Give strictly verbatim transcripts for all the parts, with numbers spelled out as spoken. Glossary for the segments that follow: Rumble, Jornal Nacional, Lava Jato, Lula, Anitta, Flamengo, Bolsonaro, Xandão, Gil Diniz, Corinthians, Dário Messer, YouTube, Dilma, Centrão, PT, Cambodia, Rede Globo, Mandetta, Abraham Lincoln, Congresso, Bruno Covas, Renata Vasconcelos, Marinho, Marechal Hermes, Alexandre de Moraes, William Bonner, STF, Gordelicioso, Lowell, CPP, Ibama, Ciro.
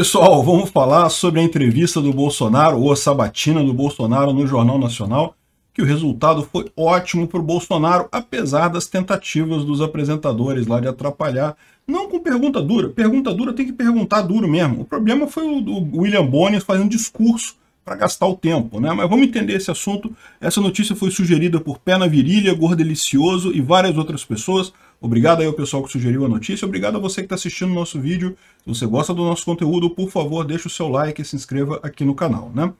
Pessoal, vamos falar sobre a entrevista do Bolsonaro, ou a sabatina do Bolsonaro no Jornal Nacional, que o resultado foi ótimo para o Bolsonaro, apesar das tentativas dos apresentadores lá de atrapalhar. Não com pergunta dura, pergunta dura tem que perguntar duro mesmo. O problema foi o, o William Bonner fazendo discurso para gastar o tempo, né? Mas vamos entender esse assunto. Essa notícia foi sugerida por Pé na Virilha, Gordelicioso e várias outras pessoas. Obrigado aí ao pessoal que sugeriu a notícia. Obrigado a você que está assistindo o nosso vídeo. Se você gosta do nosso conteúdo, por favor, deixa o seu like e se inscreva aqui no canal, né?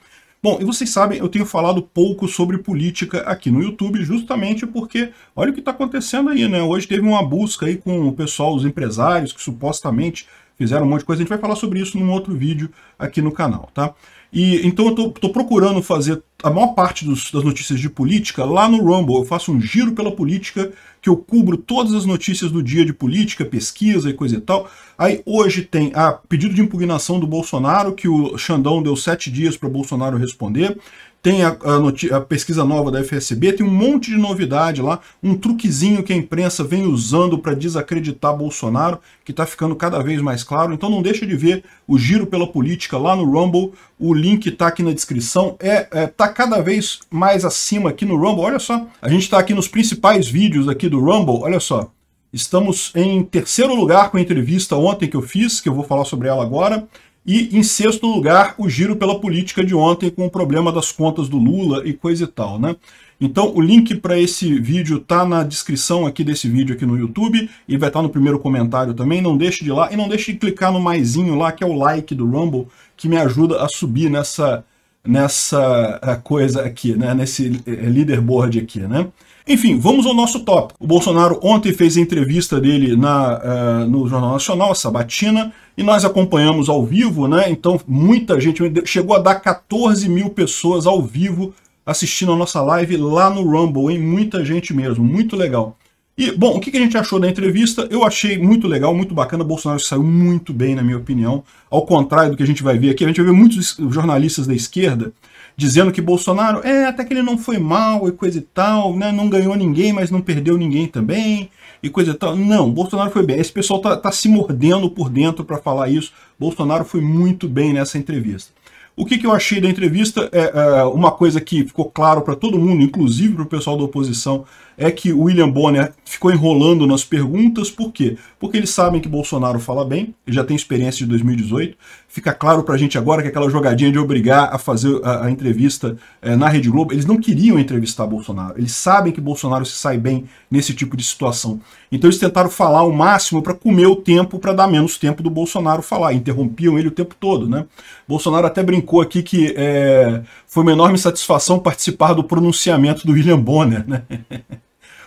Bom, e vocês sabem, eu tenho falado pouco sobre política aqui no YouTube, justamente porque, olha o que está acontecendo aí, né? Hoje teve uma busca aí com o pessoal, os empresários, que supostamente fizeram um monte de coisa. A gente vai falar sobre isso num outro vídeo aqui no canal, tá? E, então eu tô, tô procurando fazer a maior parte dos, das notícias de política lá no Rumble. Eu faço um giro pela política, que eu cubro todas as notícias do dia de política, pesquisa e coisa e tal. Aí hoje tem a pedido de impugnação do Bolsonaro, que o Xandão deu sete dias para o Bolsonaro responder. Tem a, a, a pesquisa nova da F S B, tem um monte de novidade lá, um truquezinho que a imprensa vem usando para desacreditar Bolsonaro, que está ficando cada vez mais claro. Então não deixa de ver o giro pela política lá no Rumble, o link está aqui na descrição, é, é, tá cada vez mais acima aqui no Rumble. Olha só, a gente está aqui nos principais vídeos aqui do Rumble, olha só. Estamos em terceiro lugar com a entrevista ontem que eu fiz, que eu vou falar sobre ela agora. E, em sexto lugar, o giro pela política de ontem com o problema das contas do Lula e coisa e tal, né? Então, o link para esse vídeo tá na descrição aqui desse vídeo aqui no YouTube e vai estar no primeiro comentário também. Não deixe de ir lá e não deixe de clicar no maisinho lá, que é o like do Rumble, que me ajuda a subir nessa, nessa coisa aqui, né? Nesse leaderboard aqui, né? Enfim, vamos ao nosso tópico. O Bolsonaro ontem fez a entrevista dele na, uh, no Jornal Nacional, a sabatina, e nós acompanhamos ao vivo, né? Então muita gente, chegou a dar quatorze mil pessoas ao vivo assistindo a nossa live lá no Rumble, hein? Muita gente mesmo, muito legal. E, bom, o que a gente achou da entrevista? Eu achei muito legal, muito bacana. O Bolsonaro saiu muito bem, na minha opinião. Ao contrário do que a gente vai ver aqui, a gente vai ver muitos jornalistas da esquerda dizendo que Bolsonaro, é, até que ele não foi mal e coisa e tal, né? Não ganhou ninguém, mas não perdeu ninguém também e coisa e tal. Não, Bolsonaro foi bem. Esse pessoal tá, tá se mordendo por dentro para falar isso. Bolsonaro foi muito bem nessa entrevista. O que, que eu achei da entrevista, é, é uma coisa que ficou claro para todo mundo, inclusive para o pessoal da oposição, é que o William Bonner ficou enrolando nas perguntas. Por quê? Porque eles sabem que Bolsonaro fala bem, ele já tem experiência de dois mil e dezoito, fica claro para a gente agora que aquela jogadinha de obrigar a fazer a, a entrevista é, na Rede Globo, eles não queriam entrevistar Bolsonaro, eles sabem que Bolsonaro se sai bem nesse tipo de situação. Então eles tentaram falar o máximo para comer o tempo, para dar menos tempo do Bolsonaro falar, interrompiam ele o tempo todo, né? Bolsonaro até brincou aqui que é, foi uma enorme satisfação participar do pronunciamento do William Bonner, né?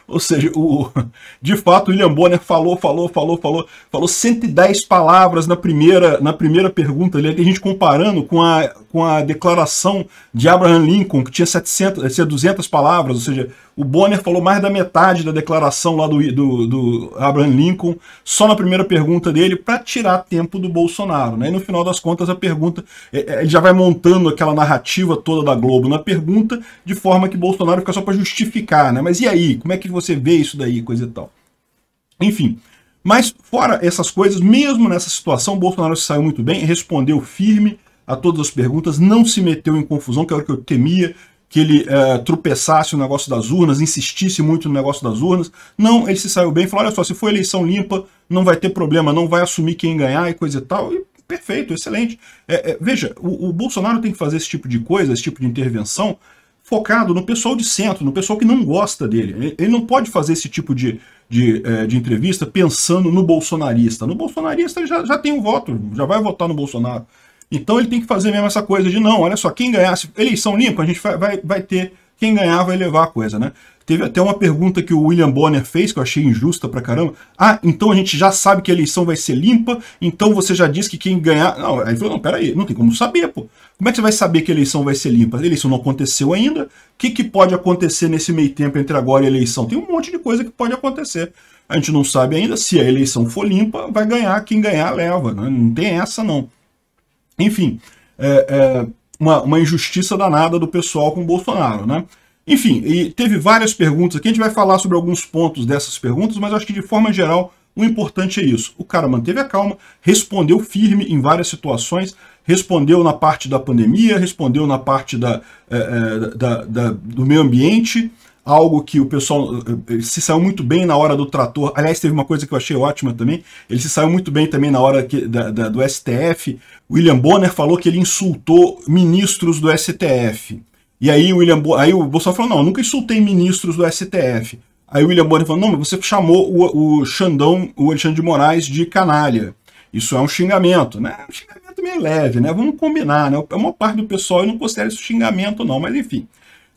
Ou seja, o, de fato o William Bonner falou, falou, falou, falou, falou cento e dez palavras na primeira, na primeira pergunta. Ele tem gente comparando com a, com a declaração de Abraham Lincoln, que tinha setecentas, duzentas palavras, ou seja, o Bonner falou mais da metade da declaração lá do, do, do Abraham Lincoln, só na primeira pergunta dele, para tirar tempo do Bolsonaro, né? E no final das contas a pergunta, ele já vai montando aquela narrativa toda da Globo na pergunta, de forma que Bolsonaro fica só para justificar, né? Mas e aí, como é que você vê isso daí, coisa e tal? Enfim, mas fora essas coisas, mesmo nessa situação, Bolsonaro se saiu muito bem, respondeu firme a todas as perguntas, não se meteu em confusão, que é o que eu temia, que ele é, tropeçasse no negócio das urnas, insistisse muito no negócio das urnas. Não, ele se saiu bem, falou, olha só, se for eleição limpa, não vai ter problema, não vai assumir quem ganhar e coisa e tal. E perfeito, excelente. É, é, veja, o, o Bolsonaro tem que fazer esse tipo de coisa, esse tipo de intervenção, focado no pessoal de centro, no pessoal que não gosta dele. Ele não pode fazer esse tipo de, de, de entrevista pensando no bolsonarista. No bolsonarista ele já, já tem um voto, já vai votar no Bolsonaro. Então ele tem que fazer mesmo essa coisa de, não, olha só, quem ganhar, eleição limpa, a gente vai, vai, vai ter, quem ganhar vai levar a coisa, né? Teve até uma pergunta que o William Bonner fez, que eu achei injusta pra caramba. Ah, então a gente já sabe que a eleição vai ser limpa, então você já disse que quem ganhar... Não, aí ele falou, não, peraí, não tem como saber, pô. Como é que você vai saber que a eleição vai ser limpa? A eleição não aconteceu ainda. O que, que pode acontecer nesse meio tempo entre agora e a eleição? Tem um monte de coisa que pode acontecer. A gente não sabe ainda. Se a eleição for limpa, vai ganhar, quem ganhar leva, né? Não tem essa, não. Enfim, é, é uma, uma injustiça danada do pessoal com o Bolsonaro, né? Enfim, e teve várias perguntas aqui, a gente vai falar sobre alguns pontos dessas perguntas, mas acho que de forma geral O importante é isso. O cara manteve a calma, respondeu firme em várias situações, respondeu na parte da pandemia, respondeu na parte da, é, da, da, do meio ambiente, algo que o pessoal se saiu muito bem na hora do trator. Aliás, teve uma coisa que eu achei ótima também, ele se saiu muito bem também na hora que, da, da, do S T F. William Bonner falou que ele insultou ministros do S T F. E aí o, William Bo... aí o Bolsonaro falou, não, eu nunca insultei ministros do S T F. Aí o William Bonner falou, não, mas você chamou o, o Xandão, o Alexandre de Moraes, de canalha. Isso é um xingamento, né? Um xingamento meio leve, né? Vamos combinar, né? A maior parte do pessoal eu não considero isso xingamento, não, mas enfim.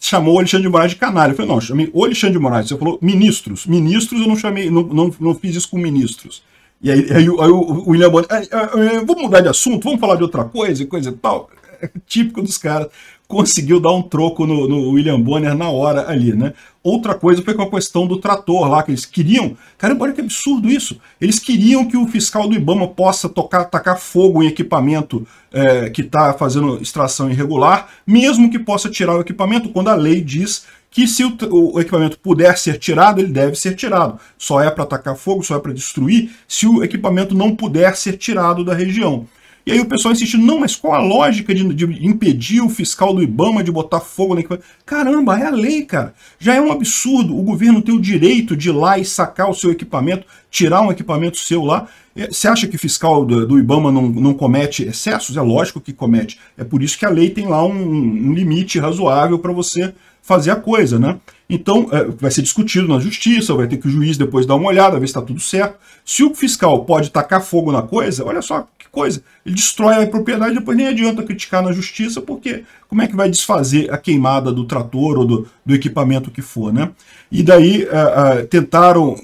Chamou o Alexandre de Moraes de canalha. Eu falei, não, chamei o Alexandre de Moraes. Você falou ministros. Ministros eu não chamei, não, não, não fiz isso com ministros. E aí, aí, aí o William Bonner, ah, ah, ah, vamos mudar de assunto, vamos falar de outra coisa e coisa e tal. É típico dos caras. Conseguiu dar um troco no, no William Bonner na hora ali, né? Outra coisa foi com a questão do trator lá, que eles queriam... Caramba, olha que absurdo isso! Eles queriam que o fiscal do Ibama possa tocar, tacar fogo em equipamento é, que está fazendo extração irregular, mesmo que possa tirar o equipamento, quando a lei diz que se o, o equipamento puder ser tirado, ele deve ser tirado. Só é para tacar fogo, só é para destruir, se o equipamento não puder ser tirado da região. E aí o pessoal insistindo, não, mas qual a lógica de, de impedir o fiscal do Ibama de botar fogo na equipe? Caramba, é a lei, cara. Já é um absurdo o governo ter o direito de ir lá e sacar o seu equipamento, tirar um equipamento seu lá. Você acha que o fiscal do, do Ibama não, não comete excessos? É lógico que comete. É por isso que a lei tem lá um, um limite razoável para você fazer a coisa, né? Então, é, vai ser discutido na justiça, vai ter que o juiz depois dar uma olhada, ver se está tudo certo. Se o fiscal pode tacar fogo na coisa, olha só que coisa, ele destrói a propriedade, depois nem adianta criticar na justiça, porque como é que vai desfazer a queimada do trator ou do, do equipamento que for, né? E daí, a, a, tentaram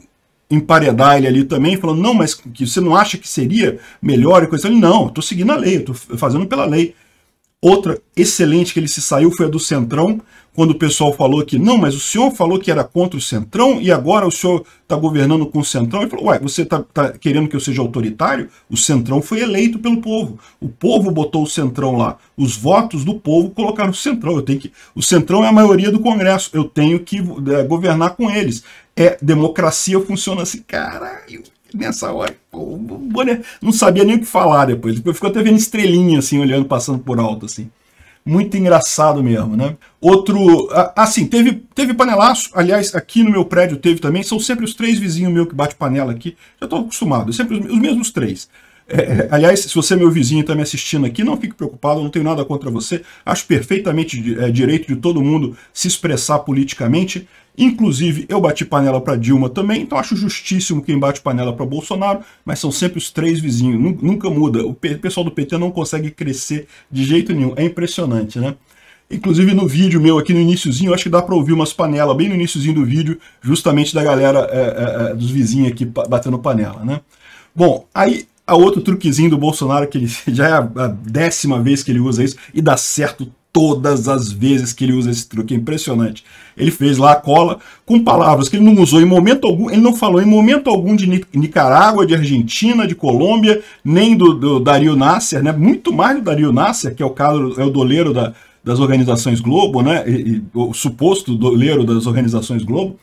emparedar ele ali também, falando, não, mas que você não acha que seria melhor? E coisa assim, não, estou seguindo a lei, estou fazendo pela lei. Outra excelente que ele se saiu foi a do Centrão, quando o pessoal falou que, não, mas o senhor falou que era contra o Centrão e agora o senhor está governando com o Centrão. Ele falou, ué, você está tá querendo que eu seja autoritário? O Centrão foi eleito pelo povo. O povo botou o Centrão lá. Os votos do povo colocaram o Centrão. Eu tenho que, o Centrão é a maioria do Congresso. Eu tenho que é, governar com eles. É, democracia funciona assim. Caralho, nessa hora, o Bonner não sabia nem o que falar depois. Depois ficou até vendo estrelinha, assim, olhando, passando por alto, assim. Muito engraçado mesmo, né? Outro, assim, teve, teve panelaço, aliás, aqui no meu prédio teve também, são sempre os três vizinhos meus que bate panela aqui, já estou acostumado, sempre os, os mesmos três. É, aliás, se você é meu vizinho e está me assistindo aqui, não fique preocupado, não tenho nada contra você, acho perfeitamente é, direito de todo mundo se expressar politicamente, inclusive eu bati panela para Dilma também, então acho justíssimo quem bate panela para Bolsonaro, mas são sempre os três vizinhos, nunca muda, o pessoal do P T não consegue crescer de jeito nenhum, é impressionante, né? Inclusive no vídeo meu aqui no iniciozinho, acho que dá para ouvir umas panelas bem no iniciozinho do vídeo, justamente da galera, é, é, dos vizinhos aqui batendo panela, né? Bom, aí... A outro truquezinho do Bolsonaro, que ele já é a décima vez que ele usa isso, e dá certo todas as vezes que ele usa esse truque, é impressionante. Ele fez lá a cola com palavras que ele não usou em momento algum, ele não falou em momento algum de Nicarágua, de Argentina, de Colômbia, nem do, do Dário Messer, né? Muito mais do Dário Messer, que é o, caso, é o doleiro da, das organizações Globo, né? E, e, o suposto doleiro das organizações Globo.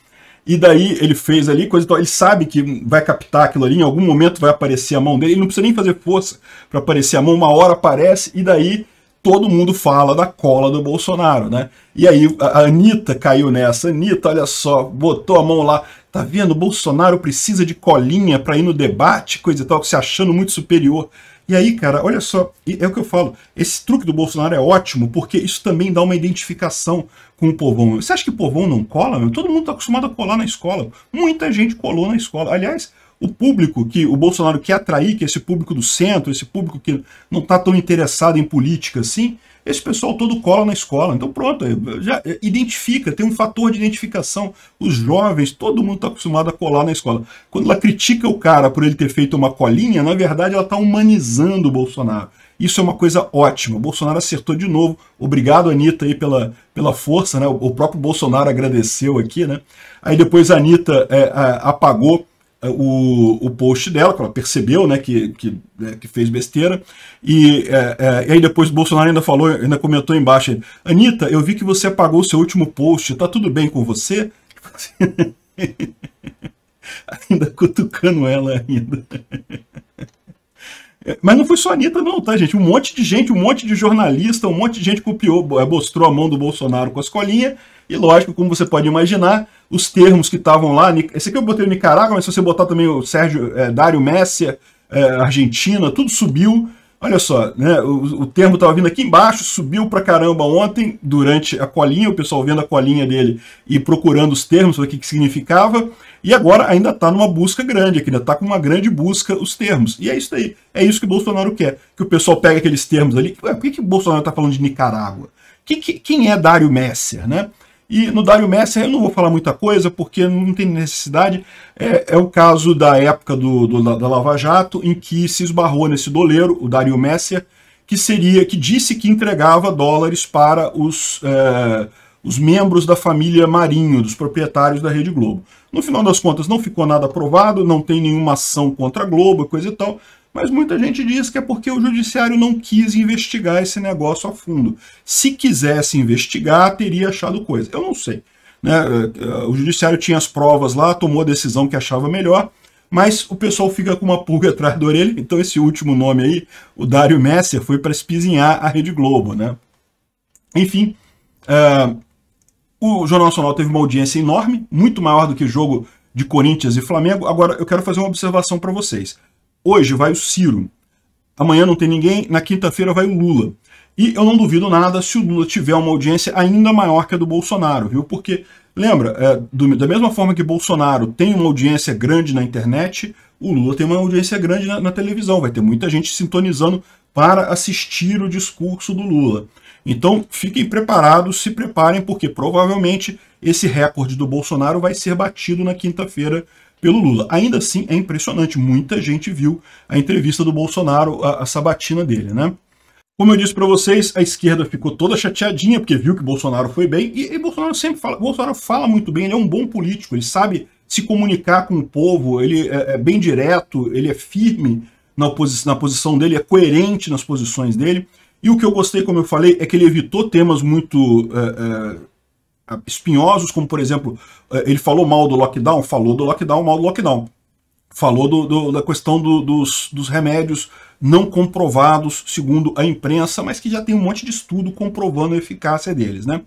E daí ele fez ali, coisa tal, ele sabe que vai captar aquilo ali, em algum momento vai aparecer a mão dele, ele não precisa nem fazer força para aparecer a mão, uma hora aparece, e daí todo mundo fala da cola do Bolsonaro, né? E aí a Anitta caiu nessa, Anitta, olha só, botou a mão lá, tá vendo, o Bolsonaro precisa de colinha para ir no debate, coisa e tal, se achando muito superior. E aí, cara, olha só, é o que eu falo, esse truque do Bolsonaro é ótimo, porque isso também dá uma identificação com o povão. Você acha que o povão não cola? Meu? Todo mundo está acostumado a colar na escola. Muita gente colou na escola. Aliás, o público que o Bolsonaro quer atrair, que é esse público do centro, esse público que não está tão interessado em política assim, esse pessoal todo cola na escola. Então pronto, já identifica, tem um fator de identificação. Os jovens, todo mundo está acostumado a colar na escola. Quando ela critica o cara por ele ter feito uma colinha, na verdade ela está humanizando o Bolsonaro. Isso é uma coisa ótima. O Bolsonaro acertou de novo. Obrigado, Anitta, aí pela, pela força, né? O próprio Bolsonaro agradeceu aqui, né? Aí depois a Anitta é, apagou O, o post dela, que ela percebeu, né, que, que, que fez besteira, e, é, é, e aí depois o Bolsonaro ainda falou, ainda comentou embaixo, Anitta, eu vi que você apagou o seu último post, tá tudo bem com você? ainda cutucando ela ainda. Mas não foi só a Anitta não, tá, gente? Um monte de gente, um monte de jornalista, um monte de gente copiou, mostrou a mão do Bolsonaro com as colinhas. E lógico, como você pode imaginar, os termos que estavam lá... Esse aqui eu botei o Nicarágua, mas se você botar também o Sérgio, é, Dário Messer, é, Argentina, tudo subiu. Olha só, né, o, o termo estava vindo aqui embaixo, subiu pra caramba ontem, durante a colinha, o pessoal vendo a colinha dele e procurando os termos, o que, que significava, e agora ainda está numa busca grande, ainda está com uma grande busca os termos. E é isso aí, é isso que o Bolsonaro quer, que o pessoal pega aqueles termos ali. Ué, por que, que o Bolsonaro está falando de Nicarágua? Que, que, quem é Dário Messer, né? E no Dário Messer eu não vou falar muita coisa, porque não tem necessidade. É, é o caso da época do, do, da Lava Jato, em que se esbarrou nesse doleiro, o Dário Messer, que, seria, que disse que entregava dólares para os, é, os membros da família Marinho, dos proprietários da Rede Globo. No final das contas não ficou nada aprovado, não tem nenhuma ação contra a Globo, coisa e tal, mas muita gente diz que é porque o judiciário não quis investigar esse negócio a fundo. Se quisesse investigar, teria achado coisa. Eu não sei, né? O judiciário tinha as provas lá, tomou a decisão que achava melhor, mas o pessoal fica com uma pulga atrás da orelha. Então esse último nome aí, o Dário Messer, foi para espizinhar a Rede Globo, né? Enfim, uh, o Jornal Nacional teve uma audiência enorme, muito maior do que o jogo de Corinthians e Flamengo. Agora, eu quero fazer uma observação para vocês. Hoje vai o Ciro, amanhã não tem ninguém, na quinta-feira vai o Lula. E eu não duvido nada se o Lula tiver uma audiência ainda maior que a do Bolsonaro, viu? Porque, lembra, é, do, da mesma forma que Bolsonaro tem uma audiência grande na internet, o Lula tem uma audiência grande na, na televisão, vai ter muita gente sintonizando para assistir o discurso do Lula. Então, fiquem preparados, se preparem, porque provavelmente esse recorde do Bolsonaro vai ser batido na quinta-feira pelo Lula. Ainda assim, é impressionante. Muita gente viu a entrevista do Bolsonaro, a, a sabatina dele, né? Como eu disse para vocês, a esquerda ficou toda chateadinha, porque viu que Bolsonaro foi bem, e, e Bolsonaro sempre fala, Bolsonaro fala muito bem, ele é um bom político, ele sabe se comunicar com o povo, ele é, é bem direto, ele é firme na, posi na posição dele, é coerente nas posições dele, e o que eu gostei, como eu falei, é que ele evitou temas muito... É, é, espinhosos, como por exemplo, ele falou mal do lockdown, falou do lockdown, mal do lockdown. Falou do, do, da questão do, dos, dos remédios não comprovados, segundo a imprensa, mas que já tem um monte de estudo comprovando a eficácia deles, né?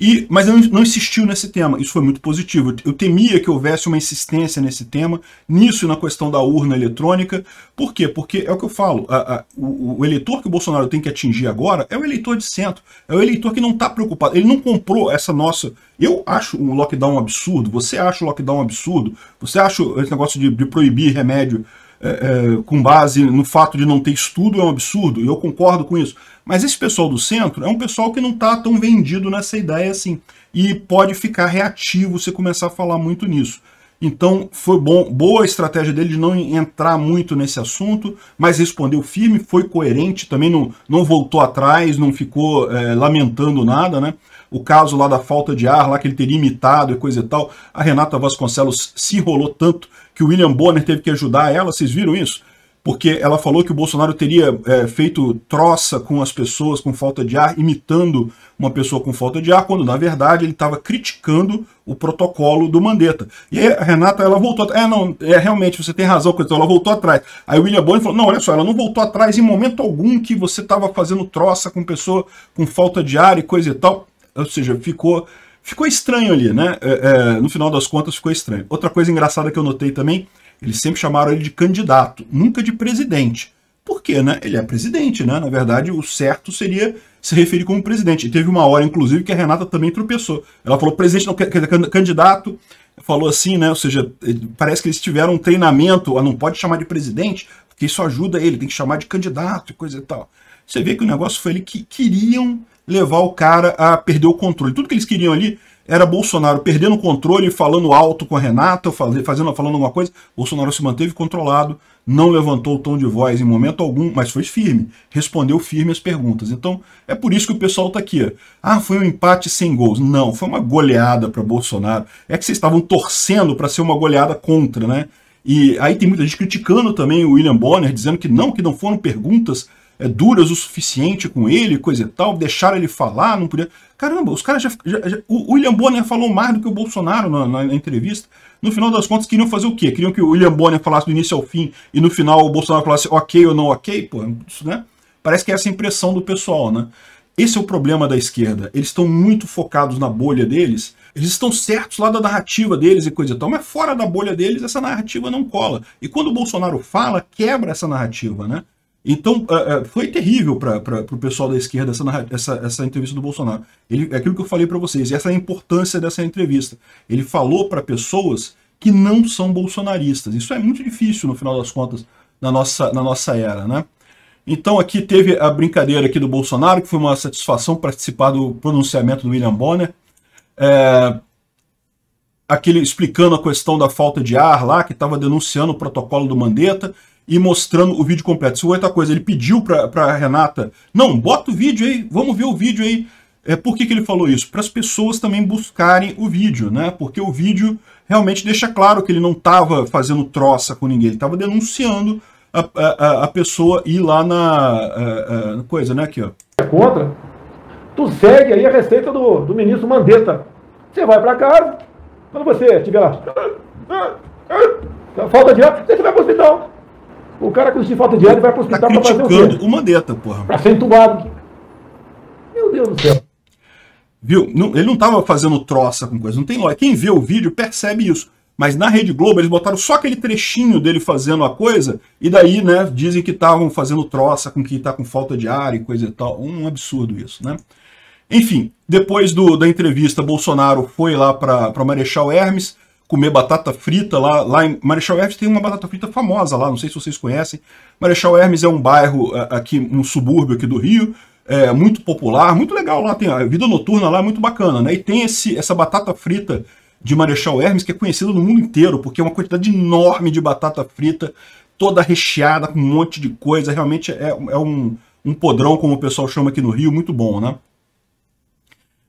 E, mas eu não insistiu nesse tema, isso foi muito positivo. Eu temia que houvesse uma insistência nesse tema, nisso e na questão da urna eletrônica. Por quê? Porque é o que eu falo, a, a, o, o eleitor que o Bolsonaro tem que atingir agora é o eleitor de centro, é o eleitor que não está preocupado, ele não comprou essa nossa... Eu acho o lockdown um absurdo, você acha o lockdown um absurdo, você acha esse negócio de, de proibir remédio é, é, com base no fato de não ter estudo é um absurdo, e eu concordo com isso. Mas esse pessoal do centro é um pessoal que não está tão vendido nessa ideia assim. E pode ficar reativo se começar a falar muito nisso. Então foi bom, boa a estratégia dele de não entrar muito nesse assunto, mas respondeu firme, foi coerente, também não, não voltou atrás, não ficou é, lamentando nada, né? O caso lá da falta de ar, lá que ele teria imitado e coisa e tal. A Renata Vasconcelos se enrolou tanto que o William Bonner teve que ajudar ela, vocês viram isso? Porque ela falou que o Bolsonaro teria é, feito troça com as pessoas com falta de ar, imitando uma pessoa com falta de ar, quando na verdade ele estava criticando o protocolo do Mandetta. E aí a Renata, ela voltou atrás. É, não, é, realmente, você tem razão, então ela voltou atrás. Aí o William Bonner falou, não, olha só, ela não voltou atrás em momento algum que você estava fazendo troça com pessoa com falta de ar e coisa e tal. Ou seja, ficou... Ficou estranho ali, né? É, é, no final das contas, ficou estranho. Outra coisa engraçada que eu notei também, eles sempre chamaram ele de candidato, nunca de presidente. Por quê, né? Ele é presidente, né? Na verdade, o certo seria se referir como presidente. E teve uma hora, inclusive, que a Renata também tropeçou. Ela falou presidente, não, candidato, falou assim, né? Ou seja, parece que eles tiveram um treinamento, ah, não pode chamar de presidente, porque isso ajuda ele, tem que chamar de candidato e coisa e tal. Você vê que o negócio foi ali que queriam... levar o cara a perder o controle. Tudo que eles queriam ali era Bolsonaro perdendo o controle, falando alto com a Renata, fazendo, falando alguma coisa. Bolsonaro se manteve controlado, não levantou o tom de voz em momento algum, mas foi firme, respondeu firme as perguntas. Então, é por isso que o pessoal tá aqui. Ó. Ah, foi um empate sem gols. Não, foi uma goleada para Bolsonaro. É que vocês estavam torcendo para ser uma goleada contra, né? E aí tem muita gente criticando também o William Bonner, dizendo que não, que não foram perguntas é, duras o suficiente com ele, coisa e tal, deixaram ele falar, não podia... Caramba, os caras já, já, já... O William Bonner falou mais do que o Bolsonaro na, na, na entrevista. No final das contas, queriam fazer o quê? Queriam que o William Bonner falasse do início ao fim e no final o Bolsonaro falasse ok ou não ok? Pô, isso, né? Parece que é essa impressão do pessoal, né? Esse é o problema da esquerda. Eles estão muito focados na bolha deles. Eles estão certos lá da narrativa deles e coisa e tal, mas fora da bolha deles essa narrativa não cola. E quando o Bolsonaro fala, quebra essa narrativa, né? Então, foi terrível para o pessoal da esquerda essa, essa, essa entrevista do Bolsonaro. Ele, aquilo que eu falei para vocês, essa é a importância dessa entrevista. Ele falou para pessoas que não são bolsonaristas. Isso é muito difícil, no final das contas, na nossa, na nossa era, né? Então aqui teve a brincadeira aqui do Bolsonaro, que foi uma satisfação participar do pronunciamento do William Bonner. É, aquele explicando a questão da falta de ar lá, que estava denunciando o protocolo do Mandetta e mostrando o vídeo completo. Isso é outra coisa, ele pediu para a Renata, não, bota o vídeo aí, vamos ver o vídeo aí. É, por que que ele falou isso? Para as pessoas também buscarem o vídeo, né? Porque o vídeo realmente deixa claro que ele não estava fazendo troça com ninguém, ele estava denunciando A, a, a pessoa ir lá na a, a coisa, né, aqui, ó. Contra, tu segue aí a receita do, do ministro Mandetta. Você vai pra casa, quando você estiver lá, falta de ar, você vai pro hospital. O cara que falta de ar, ele vai pro hospital tá pra fazer o quê? Criticando o Mandetta, porra. Pra ser entubado. Meu Deus do céu. Viu? Não, ele não tava fazendo troça com coisa, não tem lógica. Quem vê o vídeo percebe isso. Mas na Rede Globo eles botaram só aquele trechinho dele fazendo a coisa, e daí, né, dizem que estavam fazendo troça com que tá com falta de ar e coisa e tal. Um absurdo isso, né? Enfim, depois do, da entrevista, Bolsonaro foi lá para Marechal Hermes comer batata frita. Lá, lá em Marechal Hermes tem uma batata frita famosa lá, não sei se vocês conhecem. Marechal Hermes é um bairro aqui, um subúrbio aqui do Rio, é muito popular, muito legal lá, tem a vida noturna lá, é muito bacana, né? E tem esse, essa batata frita de Marechal Hermes, que é conhecido no mundo inteiro, porque é uma quantidade enorme de batata frita, toda recheada, com um monte de coisa, realmente é, é um, um podrão, como o pessoal chama aqui no Rio, muito bom, né?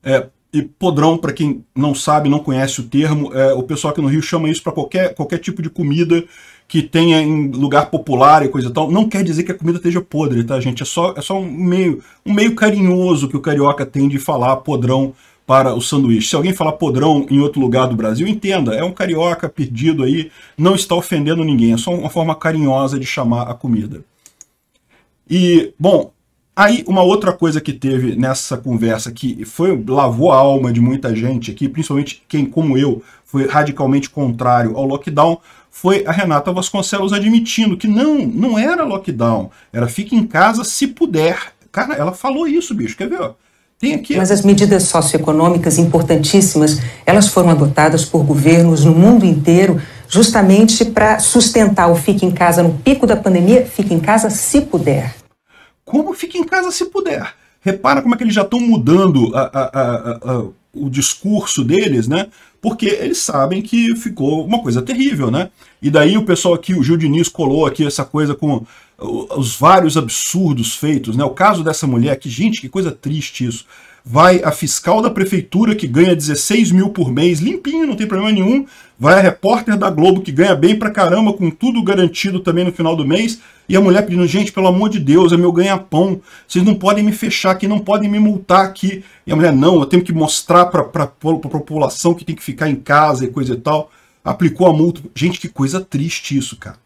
É, e podrão, para quem não sabe, não conhece o termo, é, o pessoal aqui no Rio chama isso para qualquer, qualquer tipo de comida que tenha em lugar popular e coisa e tal. Não quer dizer que a comida esteja podre, tá, gente? É só, é só um, meio, um meio carinhoso que o carioca tem de falar podrão para o sanduíche. Se alguém falar podrão em outro lugar do Brasil, entenda, é um carioca perdido aí, não está ofendendo ninguém, é só uma forma carinhosa de chamar a comida. E, bom, aí uma outra coisa que teve nessa conversa que foi, lavou a alma de muita gente aqui, principalmente quem, como eu, foi radicalmente contrário ao lockdown, foi a Renata Vasconcelos admitindo que não, não era lockdown, era fique em casa se puder. Cara, ela falou isso, bicho, quer ver, ó? Mas as medidas socioeconômicas importantíssimas, elas foram adotadas por governos no mundo inteiro justamente para sustentar o fique em casa no pico da pandemia, fique em casa se puder. Como fique em casa se puder? Repara como é que eles já estão mudando a, a, a, a, o discurso deles, né? Porque eles sabem que ficou uma coisa terrível, né? E daí o pessoal aqui, o Gil Diniz colou aqui essa coisa com os vários absurdos feitos, né? O caso dessa mulher, que gente, que coisa triste isso. Vai a fiscal da prefeitura, que ganha dezesseis mil por mês, limpinho, não tem problema nenhum. Vai a repórter da Globo, que ganha bem pra caramba, com tudo garantido também no final do mês. E a mulher pedindo, gente, pelo amor de Deus, é meu ganha-pão. Vocês não podem me fechar aqui, não podem me multar aqui. E a mulher, não, eu tenho que mostrar pra, pra, pra, pra população que tem que ficar em casa e coisa e tal. Aplicou a multa. Gente, que coisa triste isso, cara.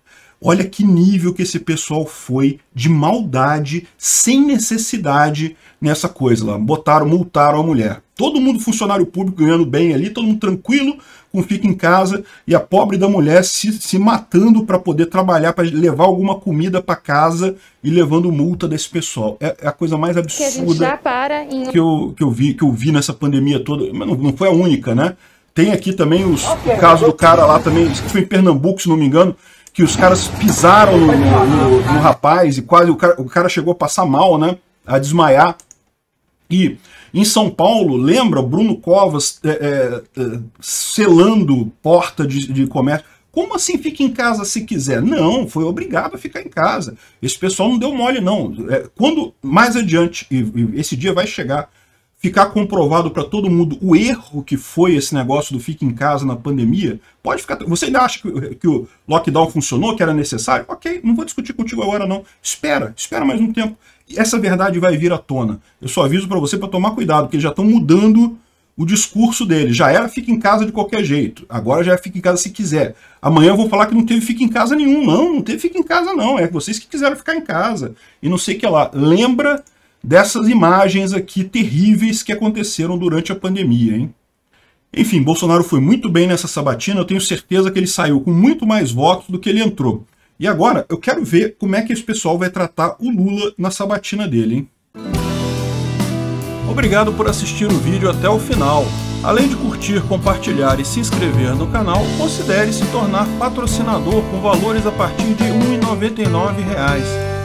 Olha que nível que esse pessoal foi de maldade, sem necessidade nessa coisa lá. Botaram, multaram a mulher. Todo mundo funcionário público ganhando bem ali, todo mundo tranquilo, com fica em casa, e a pobre da mulher se, se matando para poder trabalhar, para levar alguma comida para casa e levando multa desse pessoal. É, é a coisa mais absurda que, a gente já para em... que, eu, que, eu vi, que eu vi nessa pandemia toda. Mas não, não foi a única, né? Tem aqui também os, okay, o caso do cara lá também, isso foi em Pernambuco, se não me engano, que os caras pisaram no, no, no rapaz e quase o cara, o cara chegou a passar mal, né? A desmaiar. E em São Paulo, lembra, Bruno Covas é, é, selando porta de, de comércio. Como assim fica em casa se quiser? Não, foi obrigado a ficar em casa. Esse pessoal não deu mole, não. É, quando mais adiante, e, e esse dia vai chegar, ficar comprovado para todo mundo o erro que foi esse negócio do fique em casa na pandemia, pode ficar... Você ainda acha que, que o lockdown funcionou, que era necessário? Ok, não vou discutir contigo agora, não. Espera, espera mais um tempo. E essa verdade vai vir à tona. Eu só aviso para você para tomar cuidado, porque eles já estão mudando o discurso deles. Já era fica em casa de qualquer jeito. Agora já fica em casa se quiser. Amanhã eu vou falar que não teve fica em casa nenhum. Não, não teve fica em casa não. É vocês que quiseram ficar em casa. E não sei o que lá. Lembra dessas imagens aqui terríveis que aconteceram durante a pandemia, hein? Enfim, Bolsonaro foi muito bem nessa sabatina. Eu tenho certeza que ele saiu com muito mais votos do que ele entrou. E agora eu quero ver como é que esse pessoal vai tratar o Lula na sabatina dele, hein? Obrigado por assistir o vídeo até o final. Além de curtir, compartilhar e se inscrever no canal, considere se tornar patrocinador com valores a partir de um real e noventa e nove centavos.